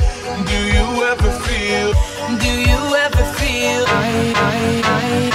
feel? Do you ever feel? Do you ever feel? I